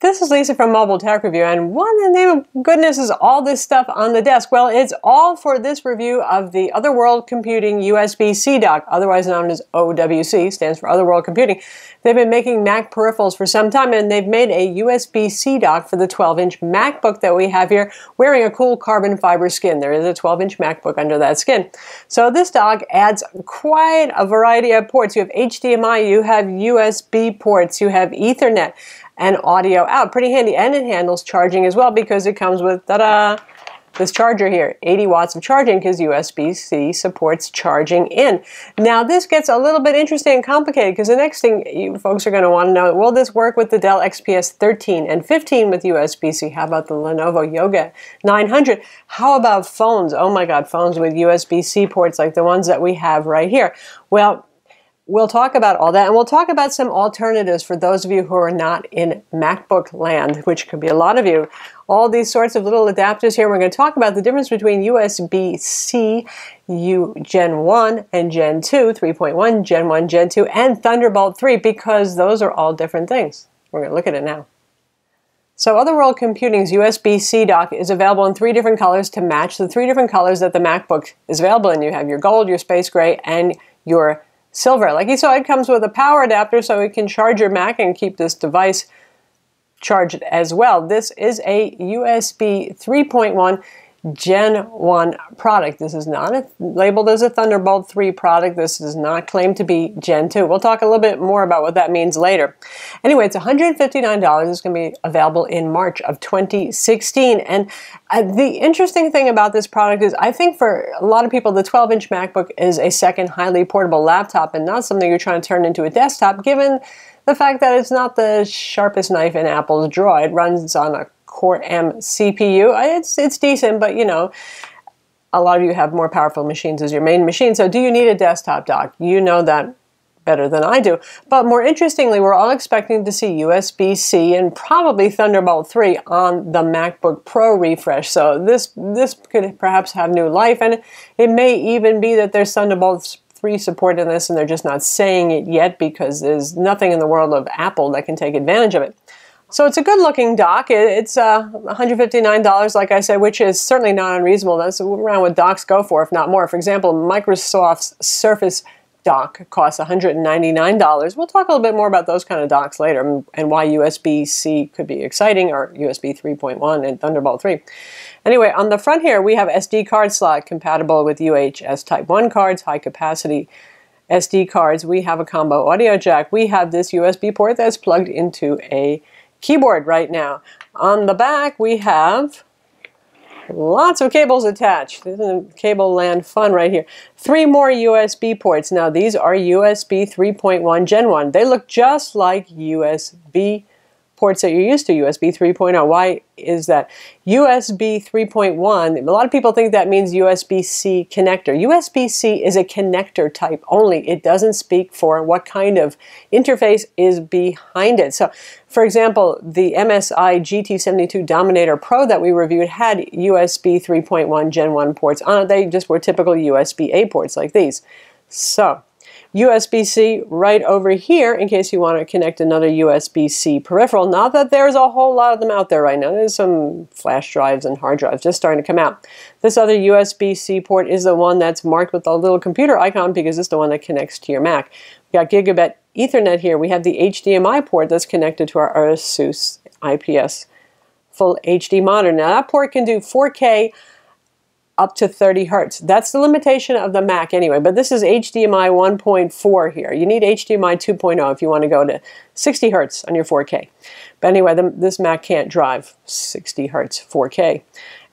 This is Lisa from MobileTechReview, and what in the name of goodness is all this stuff on the desk? Well, it's all for this review of the Otherworld Computing USB-C dock, otherwise known as OWC, stands for Otherworld Computing. They've been making Mac peripherals for some time, and they've made a USB-C dock for the 12-inch MacBook that we have here, wearing a cool carbon fiber skin. There is a 12-inch MacBook under that skin. So this dock adds quite a variety of ports. You have HDMI, you have USB ports, you have Ethernet, and audio out. Pretty handy, and it handles charging as well because it comes with, ta-da, this charger here, 80 watts of charging because USB-C supports charging in. Now this gets a little bit interesting and complicated because the next thing you folks are going to want to know, will this work with the Dell XPS 13 and 15 with USB-C? How about the Lenovo Yoga 900? How about phones? Oh my god, phones with USB-C ports like the ones that we have right here. Well, we'll talk about all that, and we'll talk about some alternatives for those of you who are not in MacBook land, which could be a lot of you. All these sorts of little adapters here. We're going to talk about the difference between USB-C, Gen 1 and Gen 2, 3.1, Gen 1, Gen 2, and Thunderbolt 3, because those are all different things. We're going to look at it now. So Otherworld Computing's USB-C dock is available in three different colors to match the three different colors that the MacBook is available in. You have your gold, your space gray, and your silver. Like you saw, it comes with a power adapter so it can charge your Mac and keep this device charged as well. This is a USB 3.1 Gen 1 product. This is not labeled as a Thunderbolt 3 product. This is not claimed to be Gen 2. We'll talk a little bit more about what that means later. Anyway, it's $159. It's going to be available in March of 2016. And the interesting thing about this product is I think for a lot of people, the 12-inch MacBook is a second highly portable laptop and not something you're trying to turn into a desktop, given the fact that it's not the sharpest knife in Apple's drawer. It runs on a Core M CPU. It's decent, but you know, a lot of you have more powerful machines as your main machine. So do you need a desktop dock? You know that better than I do. But more interestingly, we're all expecting to see USB-C and probably Thunderbolt 3 on the MacBook Pro refresh. So this could perhaps have new life, and it may even be that there's Thunderbolt 3 support in this and they're just not saying it yet because there's nothing in the world of Apple that can take advantage of it. So it's a good-looking dock. It's $159, like I said, which is certainly not unreasonable. That's around what docks go for, if not more. For example, Microsoft's Surface dock costs $199. We'll talk a little bit more about those kind of docks later and why USB-C could be exciting, or USB 3.1 and Thunderbolt 3. Anyway, on the front here, we have SD card slot compatible with UHS Type 1 cards, high-capacity SD cards. We have a combo audio jack. We have this USB port that's plugged into a keyboard right now. On the back we have lots of cables attached. This is cable land fun right here. Three more USB ports. Now these are USB 3.1 Gen 1. They look just like USB ports that you're used to, USB 3.0. Why is that? USB 3.1, a lot of people think that means USB-C connector. USB-C is a connector type only. It doesn't speak for what kind of interface is behind it. So, for example, the MSI GT72 Dominator Pro that we reviewed had USB 3.1 Gen 1 ports on it. They just were typical USB-A ports like these. So, USB-C right over here in case you want to connect another USB-C peripheral. Not that there's a whole lot of them out there right now. There's some flash drives and hard drives just starting to come out. This other USB-C port is the one that's marked with a little computer icon because it's the one that connects to your Mac. We got Gigabit Ethernet here. We have the HDMI port that's connected to our Asus IPS Full HD monitor. Now that port can do 4K up to 30 hertz. That's the limitation of the Mac anyway, but this is HDMI 1.4 here. You need HDMI 2.0 if you want to go to 60 hertz on your 4K. But anyway, this Mac can't drive 60 hertz 4K.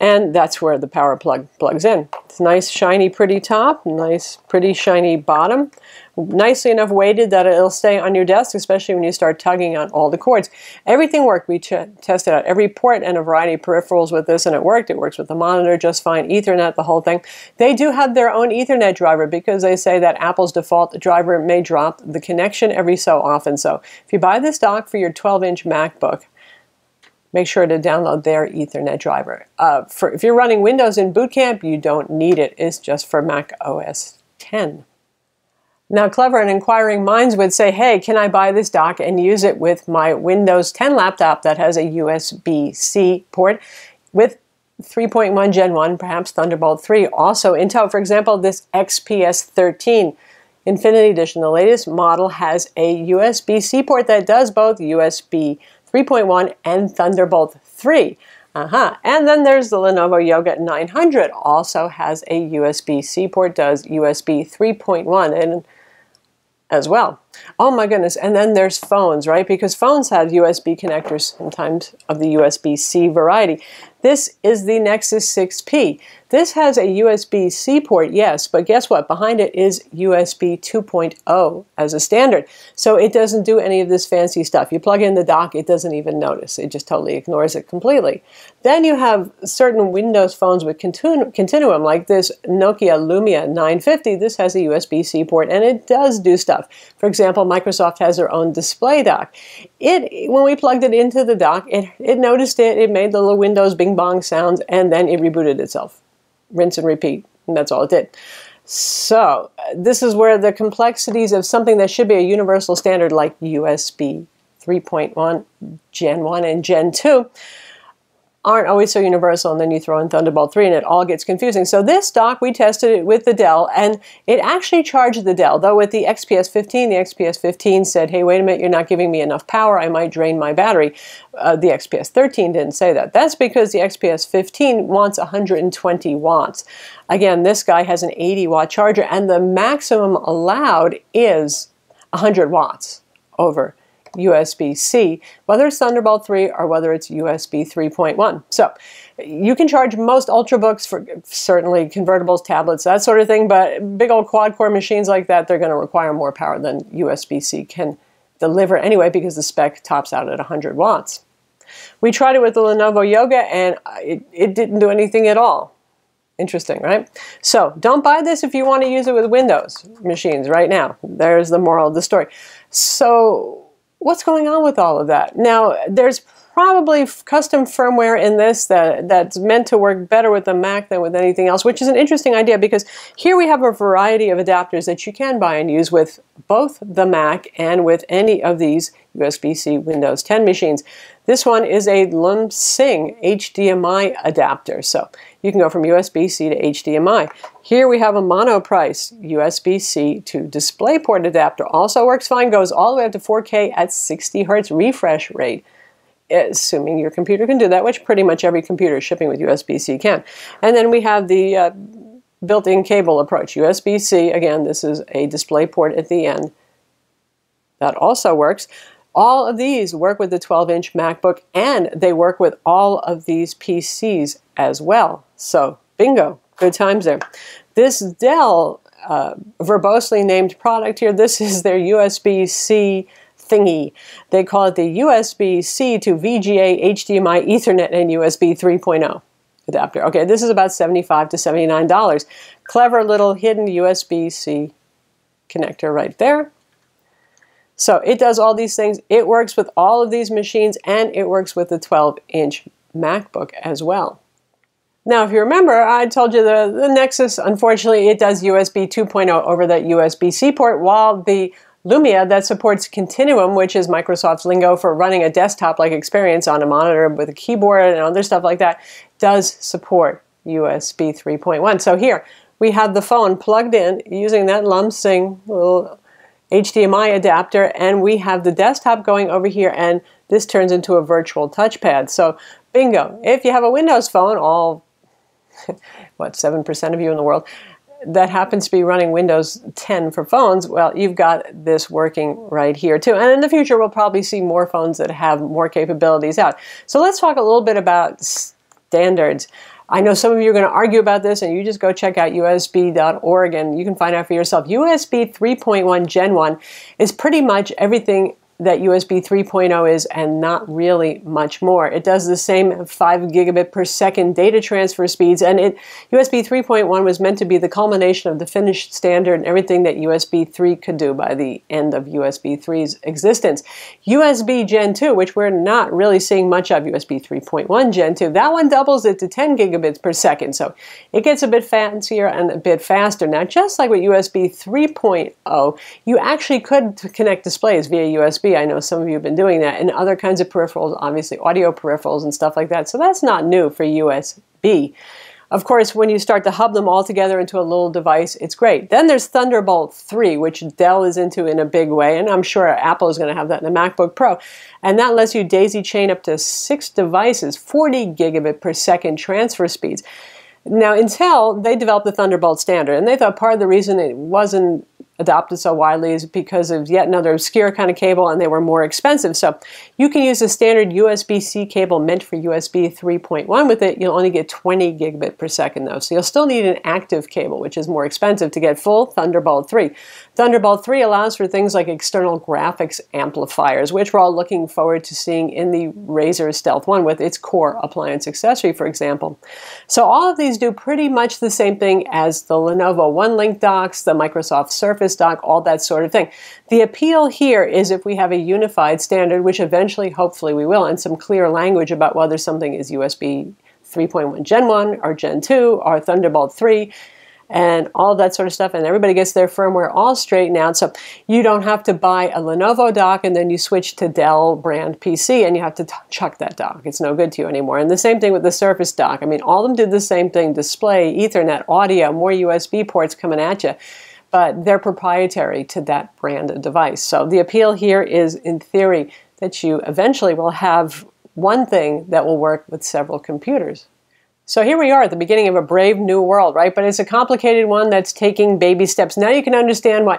And that's where the power plug plugs in. It's nice, shiny, pretty top, nice, pretty, shiny bottom. Nicely enough weighted that it'll stay on your desk, especially when you start tugging on all the cords. Everything worked. We tested out every port and a variety of peripherals with this, and it worked. It works with the monitor just fine, Ethernet, the whole thing. They do have their own Ethernet driver because they say that Apple's default driver may drop the connection every so often. So if you buy this dock for your 12-inch MacBook, make sure to download their Ethernet driver. If you're running Windows in boot camp, you don't need it. It's just for Mac OS X. Now, clever and inquiring minds would say, hey, can I buy this dock and use it with my Windows 10 laptop that has a USB-C port with 3.1 Gen 1, perhaps Thunderbolt 3. Also Intel, for example, this XPS 13 Infinity Edition, the latest model, has a USB-C port that does both USB 3.1 and Thunderbolt 3. And then there's the Lenovo Yoga 900, also has a USB-C port, does USB 3.1 and as well. Oh my goodness, and then there's phones, right? Because phones have USB connectors sometimes of the USB-C variety. This is the Nexus 6P. This has a USB-C port, yes, but guess what? Behind it is USB 2.0 as a standard. So it doesn't do any of this fancy stuff. You plug in the dock, it doesn't even notice. It just totally ignores it completely. Then you have certain Windows phones with Continuum, like this Nokia Lumia 950. This has a USB-C port, and it does do stuff. For example, Microsoft has their own display dock. When we plugged it into the dock, it noticed it. It made the little Windows bing-bong sounds, and then it rebooted itself. Rinse and repeat, and that's all it did. So this is where the complexities of something that should be a universal standard like USB 3.1, Gen 1 and Gen 2 aren't always so universal, and then you throw in Thunderbolt 3 and it all gets confusing. So this dock, we tested it with the Dell, and it actually charged the Dell, though with the XPS 15, the XPS 15 said, hey, wait a minute, you're not giving me enough power, I might drain my battery. The XPS 13 didn't say that. That's because the XPS 15 wants 120 watts. Again, this guy has an 80-watt charger, and the maximum allowed is 100 watts over USB-C, whether it's Thunderbolt 3 or whether it's USB 3.1. So you can charge most ultrabooks, for certainly convertibles, tablets, that sort of thing, but big old quad-core machines like that, they're going to require more power than USB-C can deliver anyway, because the spec tops out at 100 watts. We tried it with the Lenovo Yoga, and it didn't do anything at all. Interesting, right? So don't buy this if you want to use it with Windows machines right now. There's the moral of the story. So what's going on with all of that? Now, there's probably custom firmware in this that's meant to work better with the Mac than with anything else, which is an interesting idea, because here we have a variety of adapters that you can buy and use with both the Mac and with any of these USB-C Windows 10 machines. This one is a Lumsing HDMI adapter, so you can go from USB-C to HDMI. Here we have a Monoprice USB-C to DisplayPort adapter. Also works fine, goes all the way up to 4K at 60 Hz refresh rate, assuming your computer can do that, which pretty much every computer shipping with USB-C can. And then we have the built-in cable approach. USB-C, again, this is a DisplayPort at the end. That also works. All of these work with the 12-inch MacBook, and they work with all of these PCs as well. So, bingo. Good times there. This Dell verbosely named product here, this is their USB-C thingy. They call it the USB-C to VGA, HDMI, Ethernet, and USB 3.0 adapter. Okay, this is about $75 to $79. Clever little hidden USB-C connector right there. So it does all these things. It works with all of these machines, and it works with the 12-inch MacBook as well. Now, if you remember, I told you the Nexus, unfortunately, it does USB 2.0 over that USB-C port, while the Lumia that supports Continuum, which is Microsoft's lingo for running a desktop-like experience on a monitor with a keyboard and other stuff like that, does support USB 3.1. So here, we have the phone plugged in using that Lumsing little HDMI adapter, and we have the desktop going over here, and this turns into a virtual touchpad. So bingo, if you have a Windows phone, all what, 7% of you in the world that happens to be running Windows 10 for phones, well, you've got this working right here too. And in the future, we'll probably see more phones that have more capabilities out. So let's talk a little bit about standards. I know some of you are going to argue about this, and you just go check out usb.org and you can find out for yourself. USB 3.1 Gen 1 is pretty much everything that USB 3.0 is, and not really much more. It does the same 5 gigabit per second data transfer speeds, and USB 3.1 was meant to be the culmination of the finished standard and everything that USB 3 could do by the end of USB 3's existence. USB Gen 2, which we're not really seeing much of, USB 3.1 Gen 2, that one doubles it to 10 gigabits per second, so it gets a bit fancier and a bit faster. Now, just like with USB 3.0, you actually could connect displays via USB. I know some of you have been doing that, and other kinds of peripherals, obviously audio peripherals and stuff like that, so that's not new for USB. Of course, when you start to hub them all together into a little device, it's great. Then there's Thunderbolt 3, which Dell is into in a big way, and I'm sure Apple is going to have that in the MacBook Pro. And that lets you daisy chain up to 6 devices, 40 gigabit per second transfer speeds. Now, Intel, they developed the Thunderbolt standard, and they thought part of the reason it wasn't adopted so widely is because of yet another obscure kind of cable, and they were more expensive. So you can use a standard USB-C cable meant for USB 3.1 with it. You'll only get 20 gigabit per second though. So you'll still need an active cable, which is more expensive, to get full Thunderbolt 3. Thunderbolt 3 allows for things like external graphics amplifiers, which we're all looking forward to seeing in the Razer Stealth 1 with its core appliance accessory, for example. So all of these do pretty much the same thing as the Lenovo One Link docks, the Microsoft Surface dock, all that sort of thing. The appeal here is if we have a unified standard, which eventually, hopefully, we will, and some clear language about whether something is USB 3.1 Gen 1 or Gen 2 or Thunderbolt 3 and all that sort of stuff, and everybody gets their firmware all straightened out, so you don't have to buy a Lenovo dock and then you switch to Dell brand PC and you have to chuck that dock. It's no good to you anymore. And the same thing with the Surface dock. I mean, all of them did the same thing: display, Ethernet, audio, more USB ports coming at you. But they're proprietary to that brand of device. So the appeal here is, in theory, that you eventually will have one thing that will work with several computers. So here we are at the beginning of a brave new world, right? But it's a complicated one that's taking baby steps. Now you can understand why.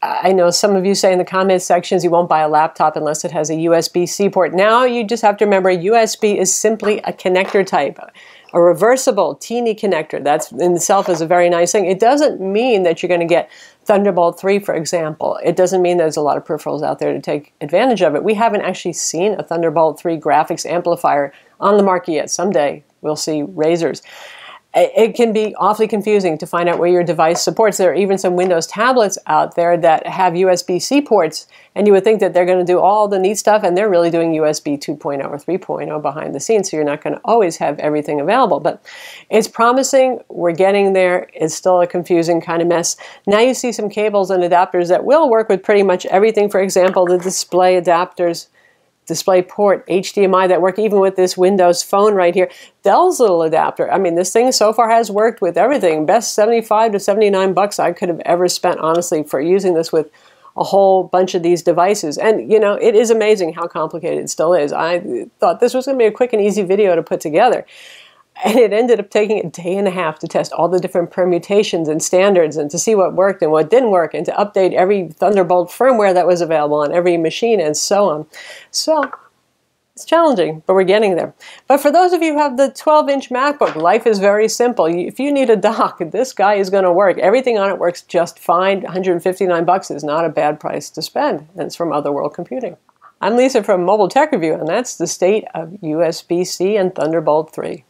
I know some of you say in the comment sections you won't buy a laptop unless it has a USB-C port. Now you just have to remember USB is simply a connector type. A reversible, teeny connector. That's in itself is a very nice thing. It doesn't mean that you're going to get Thunderbolt 3, for example. It doesn't mean there's a lot of peripherals out there to take advantage of it. We haven't actually seen a Thunderbolt 3 graphics amplifier on the market yet. Someday we'll see Razers. It can be awfully confusing to find out where your device supports. There are even some Windows tablets out there that have USB-C ports, and you would think that they're going to do all the neat stuff, and they're really doing USB 2.0 or 3.0 behind the scenes, so you're not going to always have everything available. But it's promising. We're getting there. It's still a confusing kind of mess. Now you see some cables and adapters that will work with pretty much everything. For example, the display adapters, DisplayPort, HDMI, that work even with this Windows phone right here. Dell's little adapter, I mean, this thing so far has worked with everything. Best $75 to $79 I could have ever spent, honestly, for using this with a whole bunch of these devices. And, you know, it is amazing how complicated it still is. I thought this was going to be a quick and easy video to put together, and it ended up taking a day and a half to test all the different permutations and standards, and to see what worked and what didn't work, and to update every Thunderbolt firmware that was available on every machine, and so on. So it's challenging, but we're getting there. But for those of you who have the 12-inch MacBook, life is very simple. If you need a dock, this guy is going to work. Everything on it works just fine. $159 is not a bad price to spend, and it's from Otherworld Computing. I'm Lisa from Mobile Tech Review, and that's the state of USB-C and Thunderbolt 3.